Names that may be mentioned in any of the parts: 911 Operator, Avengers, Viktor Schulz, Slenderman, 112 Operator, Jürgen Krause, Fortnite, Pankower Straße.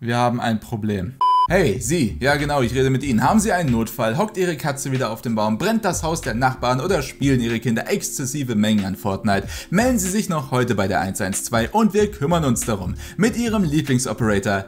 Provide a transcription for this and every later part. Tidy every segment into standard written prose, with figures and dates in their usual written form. Wir haben ein Problem. Hey, Sie. Ja genau, ich rede mit Ihnen. Haben Sie einen Notfall? Hockt Ihre Katze wieder auf dem Baum? Brennt das Haus der Nachbarn? Oder spielen Ihre Kinder exzessive Mengen an Fortnite? Melden Sie sich noch heute bei der 112 und wir kümmern uns darum. Mit Ihrem Lieblingsoperator,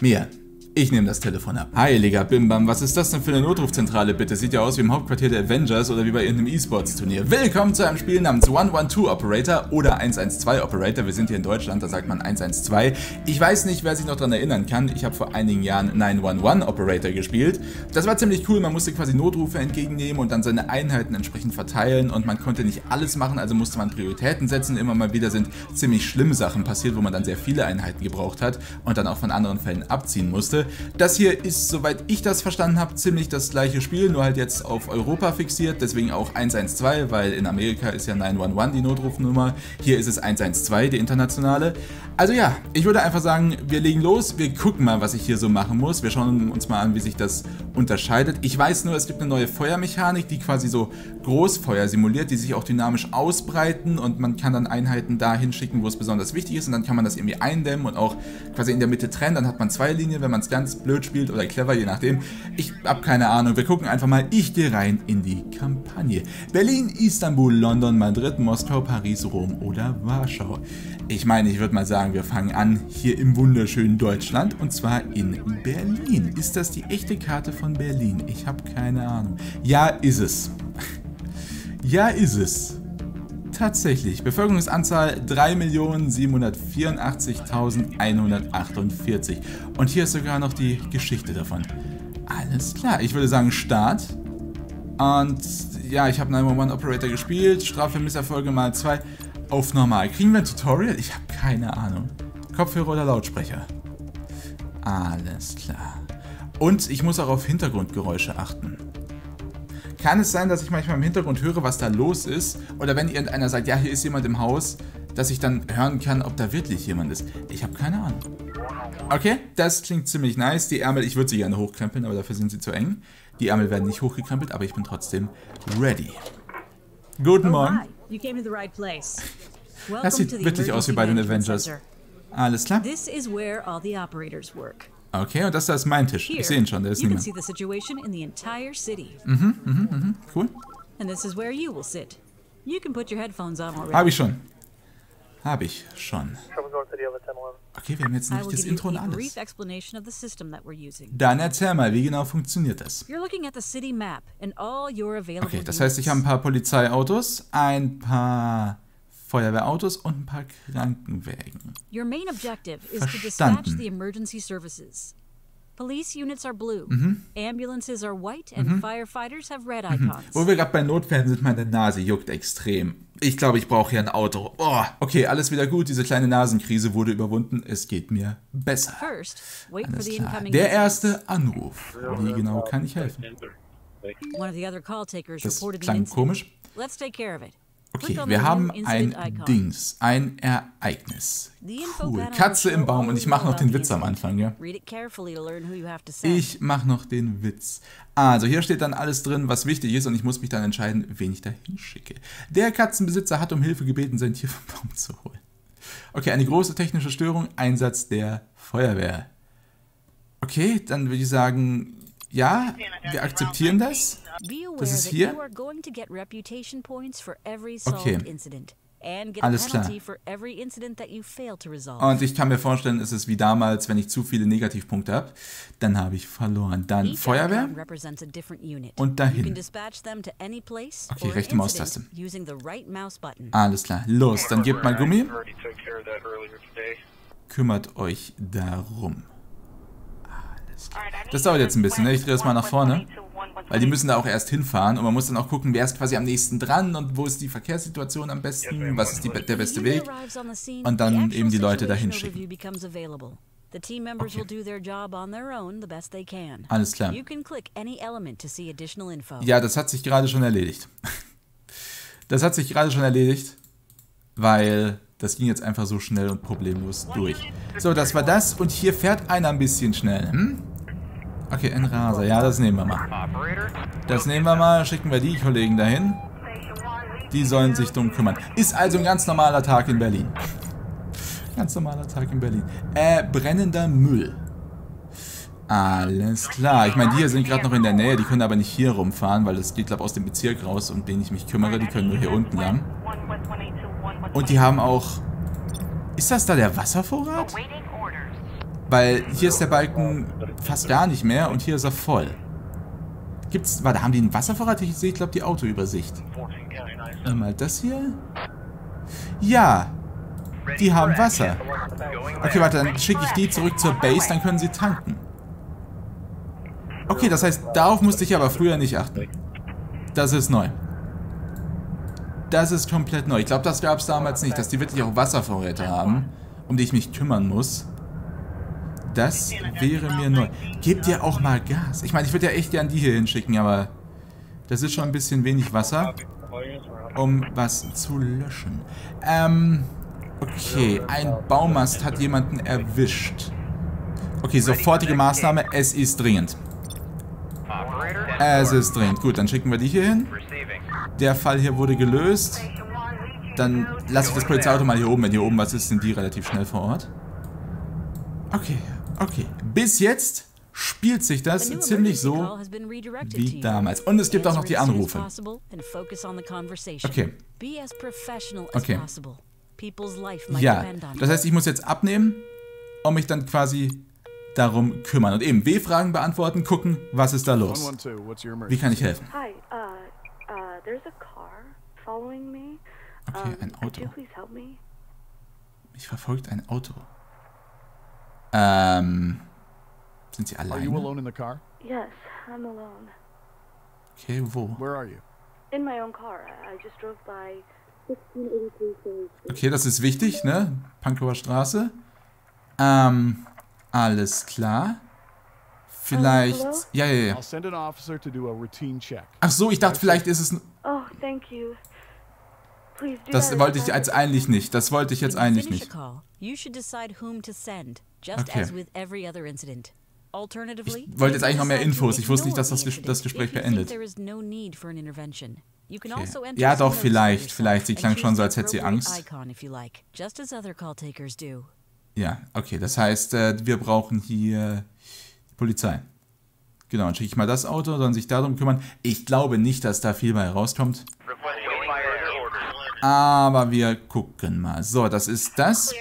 mir. Ich nehme das Telefon ab. Heiliger Bimbam, was ist das denn für eine Notrufzentrale bitte? Sieht ja aus wie im Hauptquartier der Avengers oder wie bei irgendeinem E-Sports Turnier. Willkommen zu einem Spiel namens 112 Operator oder 112 Operator. Wir sind hier in Deutschland, da sagt man 112. Ich weiß nicht, wer sich noch daran erinnern kann. Ich habe vor einigen Jahren 911 Operator gespielt. Das war ziemlich cool, man musste quasi Notrufe entgegennehmen und dann seine Einheiten entsprechend verteilen und man konnte nicht alles machen, also musste man Prioritäten setzen. Immer mal wieder sind ziemlich schlimme Sachen passiert, wo man dann sehr viele Einheiten gebraucht hat und dann auch von anderen Fällen abziehen musste. Das hier ist, soweit ich das verstanden habe, ziemlich das gleiche Spiel, nur halt jetzt auf Europa fixiert, deswegen auch 112, weil in Amerika ist ja 911 die Notrufnummer, hier ist es 112, die internationale. Also ja, ich würde einfach sagen, wir legen los, wir gucken mal, was ich hier so machen muss, wir schauen uns mal an, wie sich das unterscheidet. Ich weiß nur, es gibt eine neue Feuermechanik, die quasi so Großfeuer simuliert, die sich auch dynamisch ausbreiten und man kann dann Einheiten dahin schicken, wo es besonders wichtig ist und dann kann man das irgendwie eindämmen und auch quasi in der Mitte trennen, dann hat man zwei Linien, wenn man es ganz blöd spielt oder clever, je nachdem. Ich habe keine Ahnung, wir gucken einfach mal. Ich gehe rein in die Kampagne. Berlin, Istanbul, London, Madrid, Moskau, Paris, Rom oder Warschau. Ich meine, ich würde mal sagen, wir fangen an hier im wunderschönen Deutschland und zwar in Berlin. Ist das die echte Karte von Berlin? Ich habe keine Ahnung. Ja, ist es. Ja, ist es. Tatsächlich. Bevölkerungsanzahl 3.784.148. Und hier ist sogar noch die Geschichte davon. Alles klar. Ich würde sagen Start. Und ja, ich habe 911 Operator gespielt. Strafe Misserfolge mal 2 auf normal. Kriegen wir ein Tutorial? Ich habe keine Ahnung. Kopfhörer oder Lautsprecher? Alles klar. Und ich muss auch auf Hintergrundgeräusche achten. Kann es sein, dass ich manchmal im Hintergrund höre, was da los ist? Oder wenn irgendeiner sagt, ja, hier ist jemand im Haus, dass ich dann hören kann, ob da wirklich jemand ist? Ich habe keine Ahnung. Okay, das klingt ziemlich nice. Die Ärmel, ich würde sie gerne hochkrempeln, aber dafür sind sie zu eng. Die Ärmel werden nicht hochgekrempelt, aber ich bin trotzdem ready. Guten Morgen. Das sieht wirklich aus wie bei den Avengers. Alles klar. Okay, und das da ist mein Tisch. Ich sehe ihn schon, da ist niemand. Cool. Habe ich schon. Okay, wir haben jetzt nämlich das Intro und alles. Dann erzähl mal, wie genau funktioniert das? Okay, das heißt, ich habe ein paar Polizeiautos, ein paar Feuerwehrautos und ein paar Krankenwägen. Verstanden. Wo wir gerade bei Notfällen sind, meine Nase juckt extrem. Ich glaube, ich brauche hier ein Auto. Oh, okay, alles wieder gut. Diese kleine Nasenkrise wurde überwunden. Es geht mir besser. Alles klar. Der erste Anruf. Wie genau kann ich helfen? Das klang komisch. Okay, wir haben ein Dings, ein Ereignis. Cool, Katze im Baum und ich mache noch den Witz am Anfang, ja. Also hier steht dann alles drin, was wichtig ist und ich muss mich dann entscheiden, wen ich da hinschicke. Der Katzenbesitzer hat um Hilfe gebeten, sein Tier vom Baum zu holen. Okay, eine große technische Störung, Einsatz der Feuerwehr. Okay, dann würde ich sagen, ja, wir akzeptieren das. Das ist hier. Okay. Alles klar. Und ich kann mir vorstellen, es ist wie damals, wenn ich zu viele Negativpunkte habe, dann habe ich verloren. Dann Feuerwehr und dahin. Okay, rechte Maustaste. Alles klar, los, dann gebt mal Gummi. Kümmert euch darum. Alles klar. Das dauert jetzt ein bisschen, ne? Ich drehe es mal nach vorne. Weil die müssen da auch erst hinfahren und man muss dann auch gucken, wer ist quasi am nächsten dran und wo ist die Verkehrssituation am besten, was ist der beste Weg und dann eben die Leute dahin schicken. Okay. Alles klar. Ja, das hat sich gerade schon erledigt. Das hat sich gerade schon erledigt, weil das ging jetzt einfach so schnell und problemlos durch. So, das war das und hier fährt einer ein bisschen schnell, hm? Okay, ein Raser. Ja, das nehmen wir mal. Das nehmen wir mal, schicken wir die Kollegen dahin. Die sollen sich drum kümmern. Ist also ein ganz normaler Tag in Berlin. Ganz normaler Tag in Berlin. Brennender Müll. Alles klar. Ich meine, die hier sind gerade noch in der Nähe. Die können aber nicht hier rumfahren, weil das geht, glaube ich, aus dem Bezirk raus, um den ich mich kümmere. Die können nur hier unten lang. Und die haben auch... Ist das da der Wasservorrat? Weil hier ist der Balken fast gar nicht mehr und hier ist er voll. Gibt's... Warte, haben die einen Wasservorrat? Ich sehe, glaube die Autoübersicht. Mal das hier. Ja. Die haben Wasser. Okay, warte, dann schicke ich die zurück zur Base, dann können sie tanken. Okay, das heißt, darauf musste ich aber früher nicht achten. Das ist neu. Das ist komplett neu. Ich glaube, das gab es damals nicht, dass die wirklich auch Wasservorräte haben, um die ich mich kümmern muss. Das wäre mir neu. Gebt ihr auch mal Gas. Ich meine, ich würde ja echt gern die hier hinschicken, aber das ist schon ein bisschen wenig Wasser, um was zu löschen. Okay, ein Baumast hat jemanden erwischt. Okay, sofortige Maßnahme, es ist dringend. Es ist dringend. Gut, dann schicken wir die hier hin. Der Fall hier wurde gelöst. Dann lasse ich das Polizeiauto mal hier oben. Wenn hier oben was ist, sind die relativ schnell vor Ort. Okay, okay. Bis jetzt spielt sich das ziemlich so wie damals. Und es gibt auch noch die Anrufe. Okay. Okay. Ja, das heißt, ich muss jetzt abnehmen und mich dann quasi darum kümmern. Und eben W-Fragen beantworten, gucken, was ist da los. Wie kann ich helfen? Okay, ein Auto. Mich verfolgt ein Auto. Sind Sie alleine? Okay, wo? Okay, das ist wichtig, ne? Pankower Straße. Alles klar. Vielleicht... Ja, ja, ja. Ach so, ich dachte, vielleicht ist es... Das wollte ich jetzt eigentlich nicht. Das wollte ich jetzt eigentlich nicht. Okay. Ich wollte jetzt eigentlich noch mehr Infos. Ich wusste nicht, dass das Gespräch beendet. Okay. Ja, doch, vielleicht. Vielleicht. Sie klang schon so, als hätte sie Angst. Ja, okay. Das heißt, wir brauchen hier Polizei. Genau, dann schicke ich mal das Auto, dann sich darum kümmern. Ich glaube nicht, dass da viel bei rauskommt. Aber wir gucken mal. So, das ist das.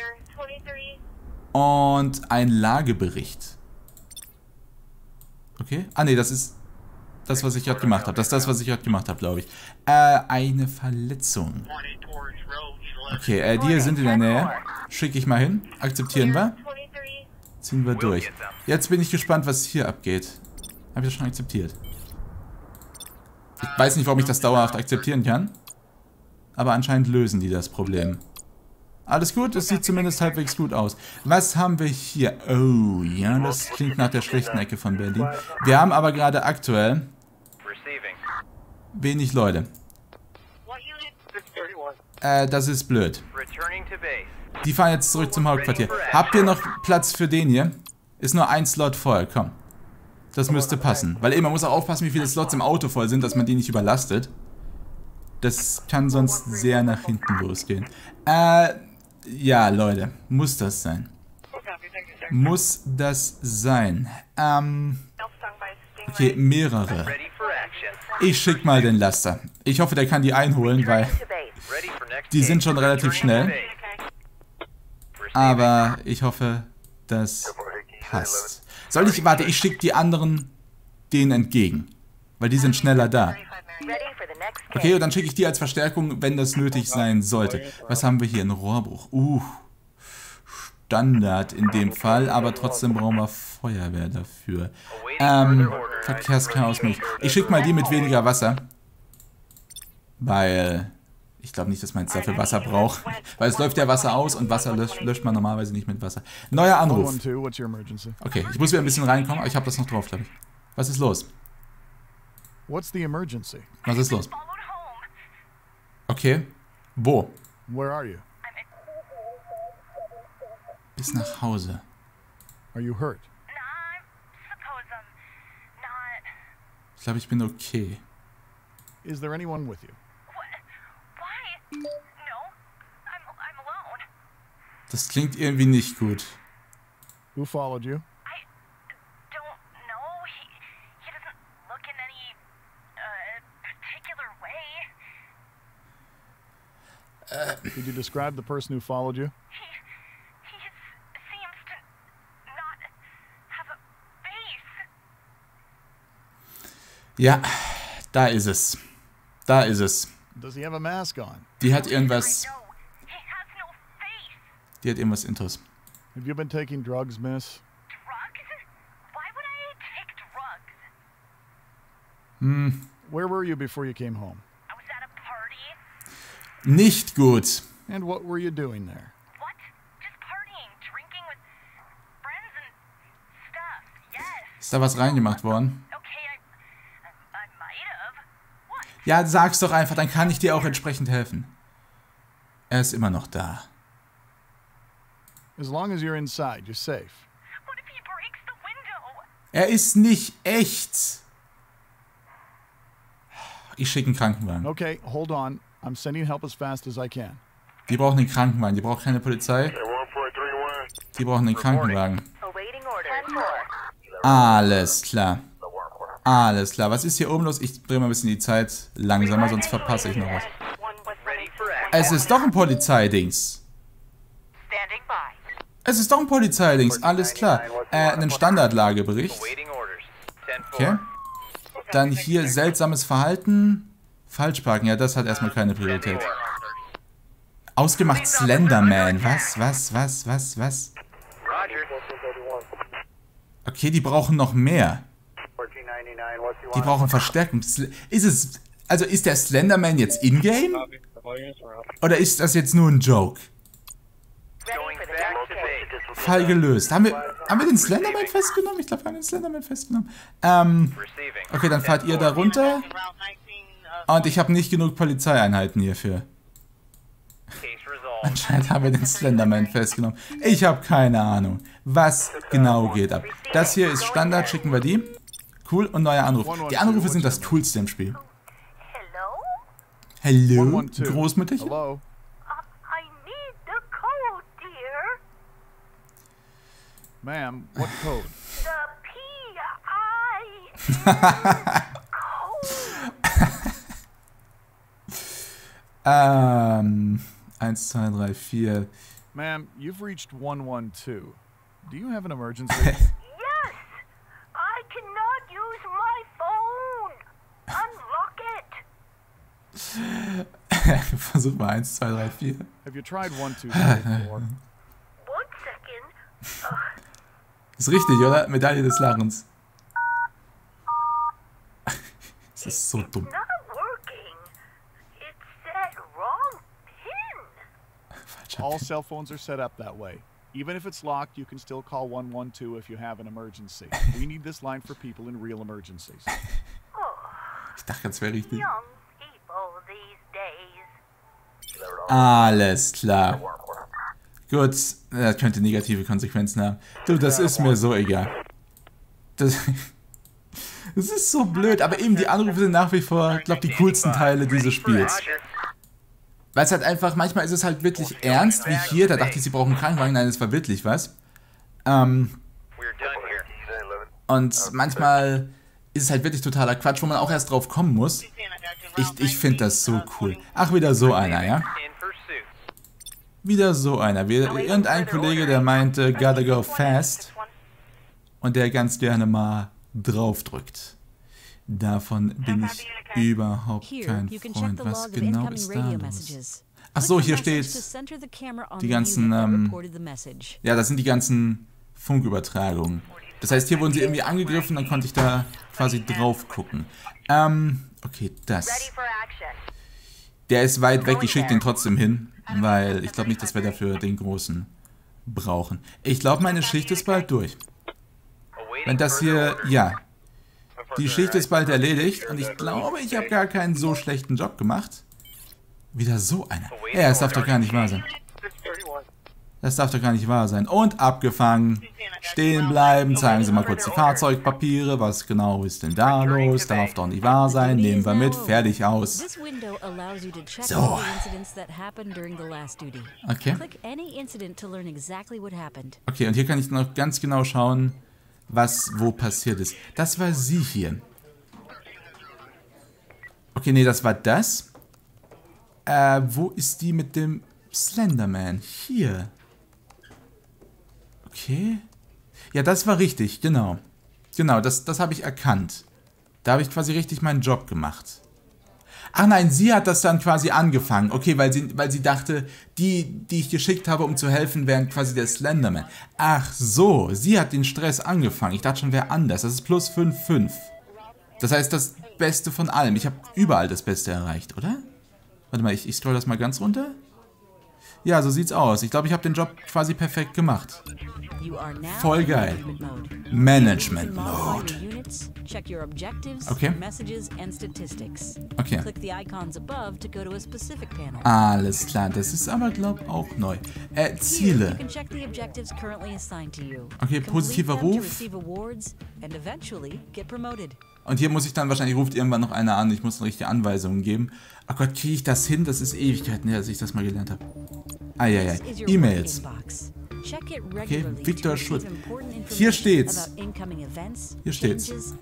Und ein Lagebericht. Okay. Ah, nee, das ist... Das, was ich gerade gemacht habe. Das ist das, was ich gerade gemacht habe, glaube ich. Eine Verletzung. Okay, die hier sind in der Nähe. Schicke ich mal hin. Akzeptieren wir. Ziehen wir durch. Jetzt bin ich gespannt, was hier abgeht. Habe ich das schon akzeptiert? Ich weiß nicht, warum ich das dauerhaft akzeptieren kann. Aber anscheinend lösen die das Problem. Alles gut, es sieht zumindest halbwegs gut aus. Was haben wir hier? Oh, ja, das klingt nach der schlechten Ecke von Berlin. Wir haben aber gerade aktuell wenig Leute. Das ist blöd. Die fahren jetzt zurück zum Hauptquartier. Habt ihr noch Platz für den hier? Ist nur ein Slot voll, komm. Das müsste passen. Weil eben, man muss auch aufpassen, wie viele Slots im Auto voll sind, dass man die nicht überlastet. Das kann sonst sehr nach hinten losgehen. Ja, Leute. Muss das sein. Muss das sein. Okay, mehrere. Ich schick mal den Laster. Ich hoffe, der kann die einholen, weil die sind schon relativ schnell. Aber ich hoffe, das passt. Soll ich... Warte, ich schick die anderen denen entgegen. Weil die sind schneller da. Okay, und dann schicke ich die als Verstärkung, wenn das nötig sein sollte. Was haben wir hier? Ein Rohrbruch. Standard in dem Fall, aber trotzdem brauchen wir Feuerwehr dafür. Verkehrschaos nicht. Ich schicke mal die mit weniger Wasser. Weil ich glaube nicht, dass man jetzt dafür Wasser braucht. Weil es läuft ja Wasser aus und Wasser löscht man normalerweise nicht mit Wasser. Neuer Anruf. Okay, ich muss wieder ein bisschen reinkommen, aber ich habe das noch drauf, glaube ich. Was ist los? Was ist los? Okay. Wo? Bis nach Hause. Ich glaube, ich bin okay. Das klingt irgendwie nicht gut. Who followed you? I don't know. He doesn't look in any particular way. Could you describe the person who followed you? He seems to not have a face. Ja, da ist es. Da ist es. Does he have a mask on? Die hat irgendwas. Die hat irgendwas Intus. Have you been taking drugs, miss? Drugs? Why would I take drugs? Hm. Where were you before you came home? I was at a party. Nicht gut. And what were you doing there? What? Just partying, drinking with friends and stuff. Yes. Ist da was reingemacht worden? Okay, I might have. What? Ja, sag's doch einfach, dann kann ich dir auch entsprechend helfen. Er ist immer noch da. As long as you're inside, you're safe. What if he breaks the window? Er ist nicht echt. Ich schicke einen Krankenwagen. Okay, hold on. I'm sending help as fast as I can. Die brauchen einen Krankenwagen. Die brauchen keine Polizei. Die brauchen einen Krankenwagen. Alles klar. Alles klar. Was ist hier oben los? Ich drehe mal ein bisschen die Zeit langsamer, sonst verpasse ich noch was. Es ist doch ein Polizeidings. Es ist doch ein Polizeidings, alles klar. Einen Standardlagebericht. Okay. Dann hier seltsames Verhalten. Falschparken, ja, das hat erstmal keine Priorität. Ausgemacht Slenderman. Was? Okay, die brauchen noch mehr. Die brauchen Verstärkung. Ist es. Also ist der Slenderman jetzt in-game? Oder ist das jetzt nur ein Joke? Fall gelöst. Haben wir den Slenderman festgenommen? Ich glaube, wir haben den Slenderman festgenommen. Okay, dann fahrt ihr da runter. Und ich habe nicht genug Polizeieinheiten hierfür. Anscheinend haben wir den Slenderman festgenommen. Ich habe keine Ahnung, was genau geht ab. Das hier ist Standard, schicken wir die. Cool, und neuer Anruf. Die Anrufe sind das Coolste im Spiel. Hello? Großmütterchen? Ma'am, what code? The P.I. Code. 1, 2, 3, 4. Ma'am, you've reached 112. Do you have an emergency? Yes! I cannot use my phone! Unlock it! Versuch mal 1, 2, 3, 4. Have you tried 1, 2, 3, 4? One second. Ist richtig, oder? Medaille des Lachens. Das ist so dumm. All cell phones are set up that way. Even if it's locked, you can still call 112 if you have an emergency. We need this line for people in real emergencies. Ich dachte, das wäre richtig. Alles klar. Gut, das könnte negative Konsequenzen haben. Du, das ist mir so egal. Das ist so blöd, aber eben die Anrufe sind nach wie vor, ich glaube, die coolsten Teile dieses Spiels. Weil es halt einfach, manchmal ist es halt wirklich ernst, wie hier, da dachte ich, sie brauchen einen Krankenwagen, nein, es war wirklich was. Und manchmal ist es halt wirklich totaler Quatsch, wo man auch erst drauf kommen muss. Ich finde das so cool. Ach, wieder so einer, ja? Wieder so einer. Irgendein Kollege, der meinte, gotta go fast. Und der ganz gerne mal drauf drückt. Davon bin ich überhaupt kein Freund. Was genau ist da los? Ach so, hier steht die ganzen, ja, das sind die ganzen Funkübertragungen. Das heißt, hier wurden sie irgendwie angegriffen, dann konnte ich da quasi drauf gucken. Okay, das. Der ist weit weg, ich schicke den trotzdem hin. Weil ich glaube nicht, dass wir dafür den Großen brauchen. Ich glaube, meine Schicht ist bald durch. Wenn das hier... Ja. Die Schicht ist bald erledigt. Und ich glaube, ich habe gar keinen so schlechten Job gemacht. Wieder so einer. Ja, das darf doch gar nicht wahr sein. Das darf doch gar nicht wahr sein. Und abgefangen. Stehen bleiben. Zeigen Sie mal kurz die Fahrzeugpapiere. Was genau ist denn da los? Darf doch nicht wahr sein. Nehmen wir mit. Fertig, aus. So. Okay. Okay, und hier kann ich noch ganz genau schauen, was wo passiert ist. Das war sie hier. Okay, nee, das war das. Wo ist die mit dem Slenderman? Hier. Okay. Ja, das war richtig, genau. Genau, das habe ich erkannt. Da habe ich quasi richtig meinen Job gemacht. Ach nein, sie hat das dann quasi angefangen. Okay, weil sie dachte, die ich geschickt habe, um zu helfen, wären quasi der Slenderman. Ach so, sie hat den Stress angefangen. Ich dachte schon, wer anders. Das ist plus 5,5. Das heißt, das Beste von allem. Ich habe überall das Beste erreicht, oder? Warte mal, ich scroll das mal ganz runter. Ja, so sieht's aus. Ich glaube, ich habe den Job quasi perfekt gemacht. Voll geil. Management Mode. Okay. Okay. Alles klar, das ist aber, glaube ich, auch neu. Ziele. Okay, positiver Ruf. Und hier muss ich dann wahrscheinlich, ruft irgendwann noch einer an, ich muss richtige Anweisungen geben. Ach Gott, kriege ich das hin? Das ist Ewigkeiten her, dass ich das mal gelernt habe. Ah, ja, ja. E-Mails. Okay, Viktor Schulz. Hier steht's. Hier steht's.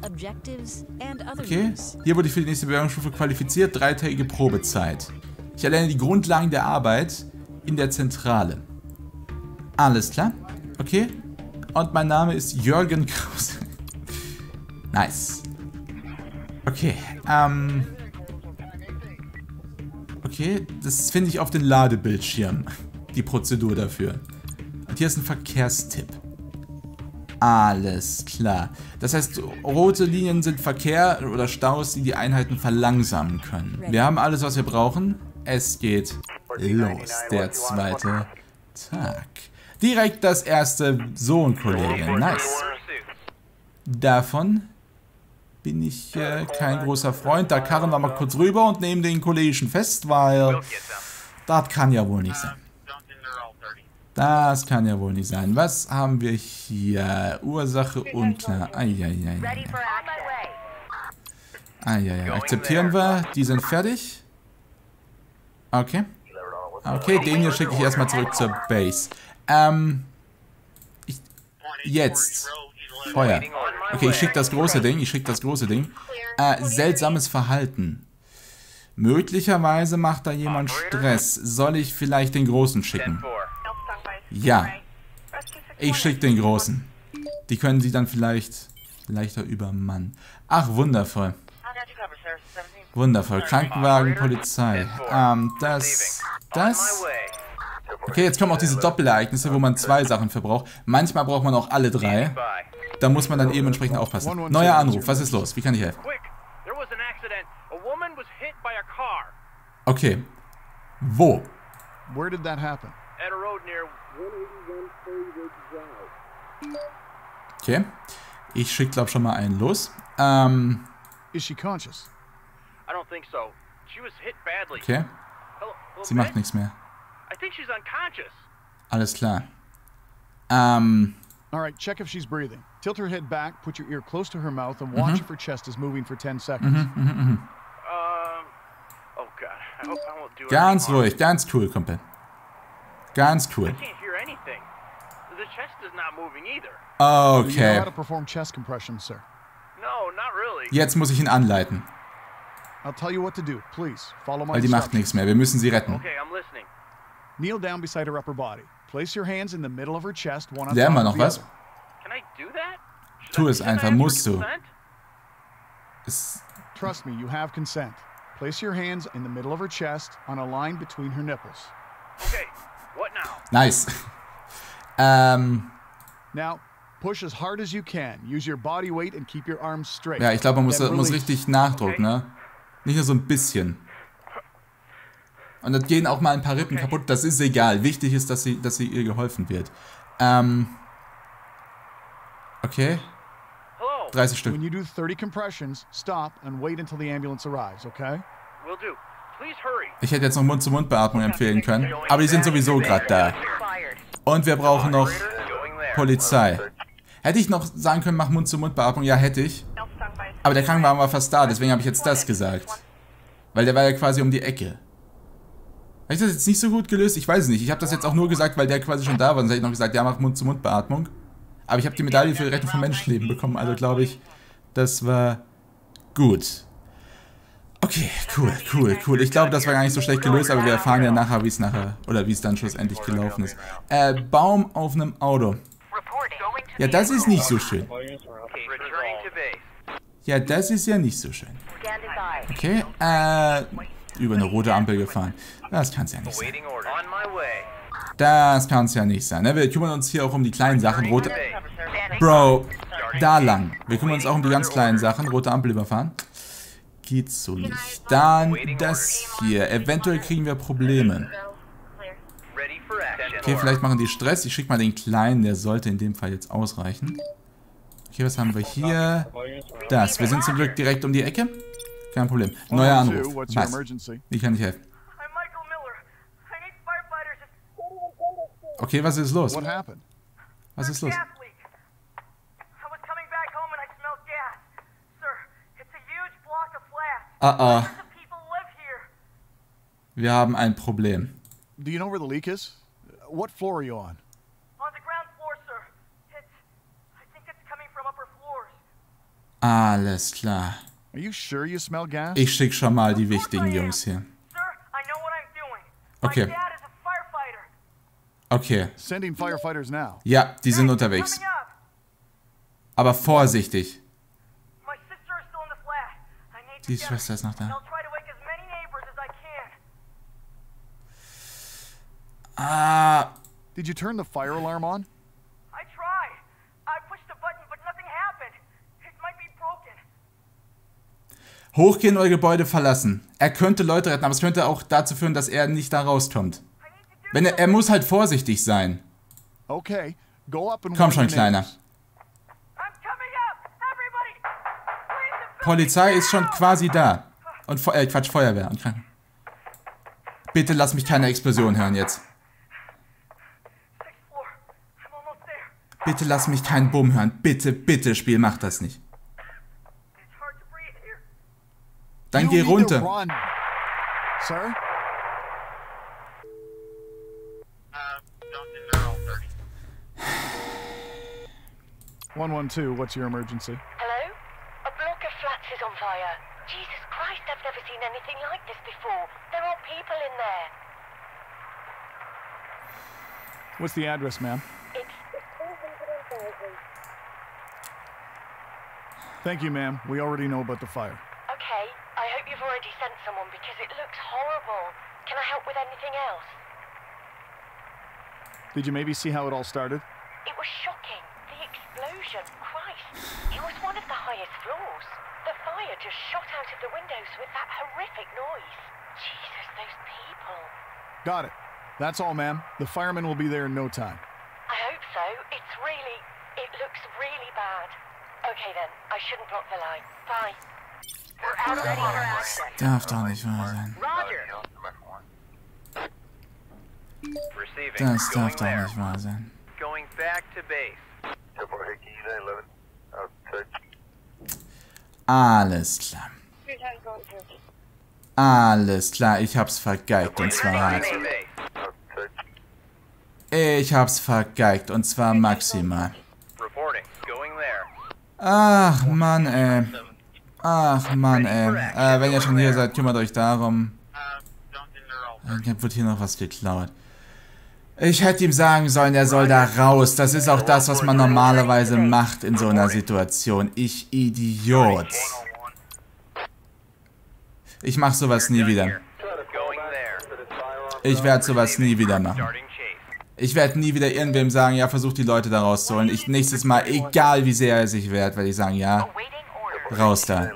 Okay, hier wurde ich für die nächste Bewerbungsstufe qualifiziert. 3-tägige Probezeit. Ich erlerne die Grundlagen der Arbeit in der Zentrale. Alles klar. Okay. Und mein Name ist Jürgen Krause. Nice. Okay, okay, das finde ich auf den Ladebildschirm, die Prozedur dafür. Und hier ist ein Verkehrstipp. Alles klar. Das heißt, rote Linien sind Verkehr oder Staus, die die Einheiten verlangsamen können. Wir haben alles, was wir brauchen. Es geht los, der zweite Tag. Direkt das erste Sohn-Kollege. Nice. Davon bin ich kein großer Freund. Da karren wir mal kurz rüber und nehmen den Kollegen fest, weil das kann ja wohl nicht sein. Das kann ja wohl nicht sein. Was haben wir hier? Ursache unklar. Eieiei. Akzeptieren wir. Die sind fertig. Okay. Okay, den hier schicke ich erstmal zurück zur Base. Jetzt. Feuer. Okay, ich schicke das große Ding, seltsames Verhalten. Möglicherweise macht da jemand Stress. Soll ich vielleicht den Großen schicken? Ja. Ich schicke den Großen. Die können sie dann vielleicht leichter übermannen. Ach, wundervoll. Wundervoll. Krankenwagen, Polizei. Das. Okay, jetzt kommen auch diese Doppelereignisse, wo man 2 Sachen für braucht. Manchmal braucht man auch alle 3. Da muss man dann eben entsprechend aufpassen. Neuer Anruf, was ist los? Wie kann ich helfen? Okay. Wo? Okay. Ich schicke, glaube ich, schon mal einen los. Okay. Sie macht nichts mehr. Alles klar. Alright, check if she's breathing. Tilt her head back, put your ear close to her mouth, and watch if her chest is moving for 10 seconds. Oh God, I hope I won't do it. Ganz ruhig, ganz cool, Kumpel. Ganz cool. I can't hear anything. The chest is not moving either. Okay. You know how to perform chest compression, sir? No, not really. Jetzt muss ich ihn anleiten. I'll tell you what to do. Please follow my instructions. Weil die macht nichts mehr. Wir müssen sie retten. Okay, I'm listening. Kneel down beside her upper body. Place your hands in the middle of her chest, one on top of the other. Can I do that? Tu es einfach, musst du. Trust me, you have consent. Place your hands in the middle of her chest on a line between her nipples. Okay, what now? Nice. Now push as hard as you can. Use your body weight and keep your arms straight. Ja, ich glaube, man muss richtig nachdrucken, ne? Nicht nur so ein bisschen. Und dann gehen auch mal ein paar Rippen kaputt. Das ist egal. Wichtig ist, dass ihr geholfen wird. Okay. 30 Stück. Ich hätte jetzt noch Mund-zu-Mund-Beatmung empfehlen können. Aber die sind sowieso gerade da. Und wir brauchen noch Polizei. Hätte ich noch sagen können, mach Mund-zu-Mund-Beatmung? Ja, hätte ich. Aber der Krankenwagen war fast da. Deswegen habe ich jetzt das gesagt. Weil der war ja quasi um die Ecke. Habe ich das jetzt nicht so gut gelöst? Ich weiß es nicht. Ich habe das jetzt auch nur gesagt, weil der quasi schon da war. Sonst hätte ich noch gesagt, ja, mach Mund-zu-Mund-Beatmung. Aber ich habe die Medaille für die Rettung von Menschenleben bekommen. Also glaube ich, das war gut. Okay, cool. Ich glaube, das war gar nicht so schlecht gelöst, aber wir erfahren ja nachher, wie es dann schlussendlich gelaufen ist. Baum auf einem Auto. Ja, das ist nicht so schön. Ja, das ist ja nicht so schön. Okay, über eine rote Ampel gefahren. Das kann's ja nicht sein. Das kann's ja nicht sein. Wir kümmern uns hier auch um die kleinen Sachen. Rote... Bro, da lang. Wir kümmern uns auch um die ganz kleinen Sachen. Rote Ampel überfahren. Geht so nicht. Dann das hier. Eventuell kriegen wir Probleme. Okay, vielleicht machen die Stress. Ich schicke mal den Kleinen. Der sollte in dem Fall jetzt ausreichen. Okay, was haben wir hier? Das. Wir sind zum Glück direkt um die Ecke. Kein Problem. Neuer Anruf. Was? Wie kann ich helfen? Okay, was ist los? Was ist los? Ah, wir haben ein Problem. Do you know where the leak is? What floor are you on? On the ground floor, sir. I think it's coming from upper floors. Alles klar. Are you sure you smell gas? Ich schicke schon mal die wichtigen Jungs hier. Sir, I know what I'm doing. Okay. My dad is a firefighter. Okay. Sending firefighters now. Ja, die sind unterwegs. Aber vorsichtig. My sister is still in the flat. I need to. Die Schwester ist noch da. Ah. Did you turn the fire alarm on? I tried. I pushed the button, but nothing happened. It might be broken. Hochgehen, euer Gebäude verlassen. Er könnte Leute retten, aber es könnte auch dazu führen, dass er nicht da rauskommt. Wenn er muss halt vorsichtig sein. Okay. Go up and komm schon, Kleiner. I'm coming up. Everybody. Polizei ist schon quasi da. Und Quatsch, Feuerwehr und Kranken. Bitte lass mich keine Explosion hören jetzt. Bitte lass mich keinen Bumm hören. Bitte, bitte, Spiel, mach das nicht. Dann geh runter. What's the address, ma'am? Thank you, ma'am. We already know about the fire. Okay. I hope you've already sent someone because it looks horrible. Can I help with anything else? Did you maybe see how it all started? It was shocking. The explosion. Christ. It was one of the highest floors. The fire just shot out of the windows with that horrific noise. Jesus, those people. Got it. That's all, ma'am. The firemen will be there in no time. I hope so. It's really... It looks really bad. Okay then, I shouldn't block the line. Bye. We're out ready for action. Darf doch nicht wahr sein. Das darf doch nicht wahr sein. Going back to base. Alles klar. Alles klar, ich hab's vergeigt und zwar hart. Ich hab's vergeigt und zwar maximal. Ach Mann, ey. Ach Mann, ey. Wenn ihr schon hier seid, kümmert euch darum. Dann wird hier noch was geklaut. Ich hätte ihm sagen sollen, er soll da raus. Das ist auch das, was man normalerweise macht in so einer Situation. Ich Idiot. Ich mach sowas nie wieder. Ich werde sowas nie wieder machen. Ich werde nie wieder irgendwem sagen, ja, versuch die Leute da rauszuholen. Ich nächstes Mal, egal wie sehr er sich wehrt, werde ich sagen, ja, raus da.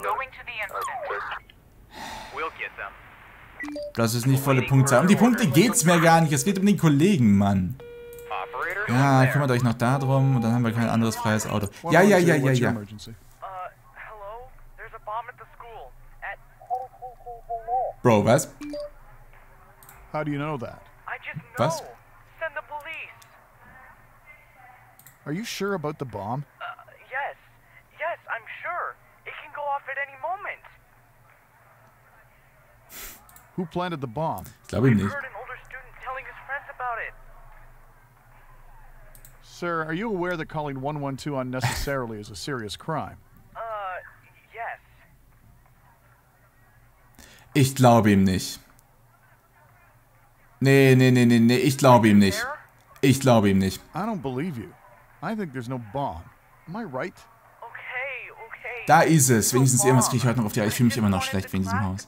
Das ist nicht volle Punktzahl. Um die Punkte geht's mir gar nicht. Es geht um den Kollegen, Mann. Ja, kümmert euch noch da drum und dann haben wir kein anderes freies Auto. Ja. Bro, was? Was? Are you sure about the bomb? Yes, I'm sure. It can go off at any moment. Who planted the bomb? Glaube ich nicht. Sir, are you aware that calling 112 unnecessarily is a serious crime? Yes. Ich glaube ihm nicht. Nee, ich glaube ihm nicht. Ich glaube ihm nicht. I don't believe you. I think there's no bomb. Am I right? Okay. Da ist es. Wenigstens irgendwas kriege ich heute noch auf die Reihe. Ich fühle mich immer noch schlecht wegen diesem Haus.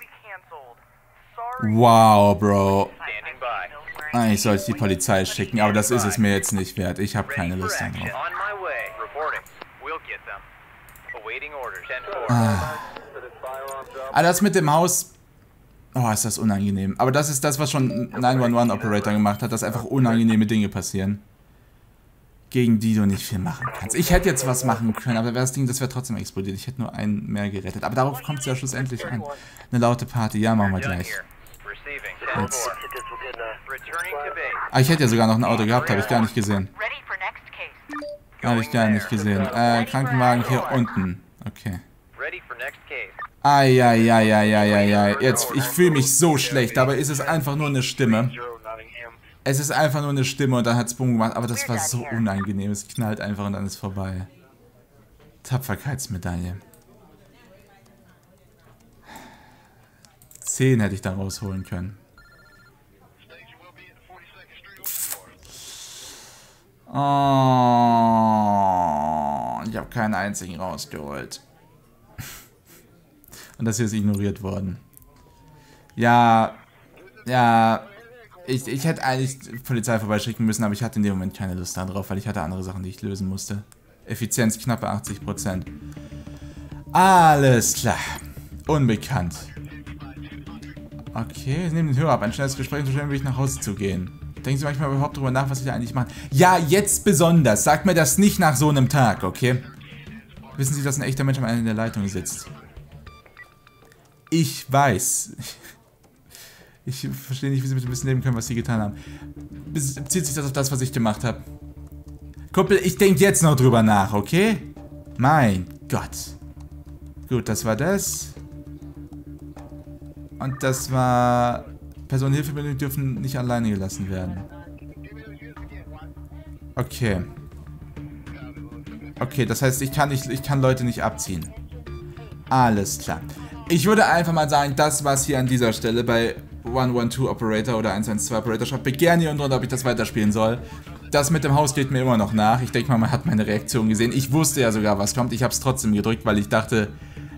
Wow, Bro. Eigentlich sollte ich die Polizei schicken, aber das ist es mir jetzt nicht wert. Ich habe keine Lust darauf. Ah, das mit dem Haus... Oh, ist das unangenehm. Aber das ist das, was schon 911 Operator gemacht hat, dass einfach unangenehme Dinge passieren. Gegen die du nicht viel machen kannst. Ich hätte jetzt was machen können, aber das Ding, das wäre trotzdem explodiert. Ich hätte nur einen mehr gerettet. Aber darauf kommt es ja schlussendlich an. Eine laute Party. Ja, machen wir gleich. Jetzt. Ah, ich hätte ja sogar noch ein Auto gehabt, habe ich gar nicht gesehen. Habe ich gar nicht gesehen. Krankenwagen hier unten. Okay. Eieieiei. Jetzt, ich fühle mich so schlecht. Dabei ist es einfach nur eine Stimme. Es ist einfach nur eine Stimme und dann hat es Bumm gemacht. Aber das war so unangenehm. Es knallt einfach und dann ist vorbei. Tapferkeitsmedaille. 10 hätte ich da rausholen können. Oh, ich habe keinen einzigen rausgeholt. Und das hier ist ignoriert worden. Ja. Ich hätte eigentlich die Polizei vorbeischicken müssen, aber ich hatte in dem Moment keine Lust darauf, weil ich hatte andere Sachen, die ich lösen musste. Effizienz knappe 80%. Alles klar. Unbekannt. Okay, nehmen den Hörer ab. Ein schnelles Gespräch, so schnell wie ich nach Hause zu gehen. Denken Sie manchmal überhaupt drüber nach, was Sie da eigentlich machen? Ja, jetzt besonders. Sagt mir das nicht nach so einem Tag, okay? Wissen Sie, dass ein echter Mensch am Ende der Leitung sitzt? Ich weiß. Ich verstehe nicht, wie Sie mit dem bisschen leben können, was Sie getan haben. Bezieht sich das auf das, was ich gemacht habe? Kumpel, ich denke jetzt noch drüber nach, okay? Mein Gott. Gut, das war das. Und das war... Personenhilfemittel dürfen nicht alleine gelassen werden. Okay. Okay, das heißt, ich kann Leute nicht abziehen. Alles klar. Ich würde einfach mal sagen, das war's hier an dieser Stelle bei 112 Operator oder 112 Operator. Schreibt mir gerne hier unten drunter, ob ich das weiterspielen soll. Das mit dem Haus geht mir immer noch nach. Ich denke mal, man hat meine Reaktion gesehen. Ich wusste ja sogar, was kommt. Ich habe es trotzdem gedrückt, weil ich dachte,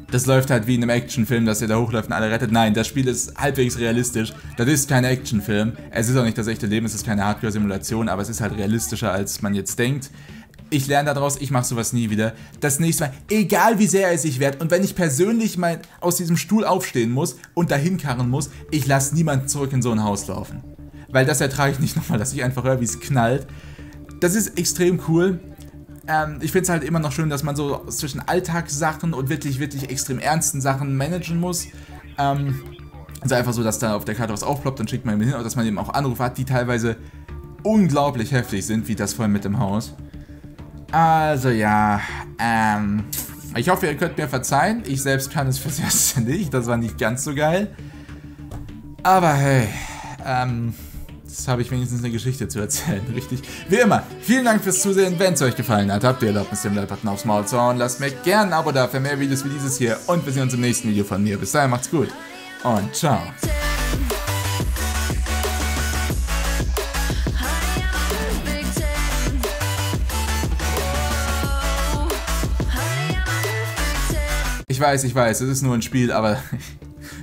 das läuft halt wie in einem Actionfilm, dass ihr da hochläuft und alle rettet. Nein, das Spiel ist halbwegs realistisch. Das ist kein Actionfilm. Es ist auch nicht das echte Leben, es ist keine Hardcore-Simulation, aber es ist halt realistischer, als man jetzt denkt. Ich lerne daraus, ich mache sowas nie wieder. Das nächste Mal, egal wie sehr es sich wehrt und wenn ich persönlich mal aus diesem Stuhl aufstehen muss und dahin karren muss, ich lasse niemanden zurück in so ein Haus laufen. Weil das ertrage ich nicht nochmal, dass ich einfach höre, wie es knallt. Das ist extrem cool. Ich finde es halt immer noch schön, dass man so zwischen Alltagssachen und wirklich extrem ernsten Sachen managen muss. Also einfach so, dass da auf der Karte was aufploppt, dann schickt man eben hin, aber dass man eben auch Anrufe hat, die teilweise unglaublich heftig sind, wie das vorhin mit dem Haus. Also ja, ich hoffe, ihr könnt mir verzeihen. Ich selbst kann es fürs Erste nicht, das war nicht ganz so geil. Aber hey, jetzt habe ich wenigstens eine Geschichte zu erzählen, richtig? Wie immer, vielen Dank fürs Zusehen. Wenn es euch gefallen hat, habt ihr Erlaubnis, den Like-Button aufs Maul zu hauen. Lasst mir gerne ein Abo da für mehr Videos wie dieses hier. Und wir sehen uns im nächsten Video von mir. Bis dahin, macht's gut und ciao. Ich weiß, es ist nur ein Spiel, aber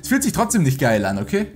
es fühlt sich trotzdem nicht geil an, okay?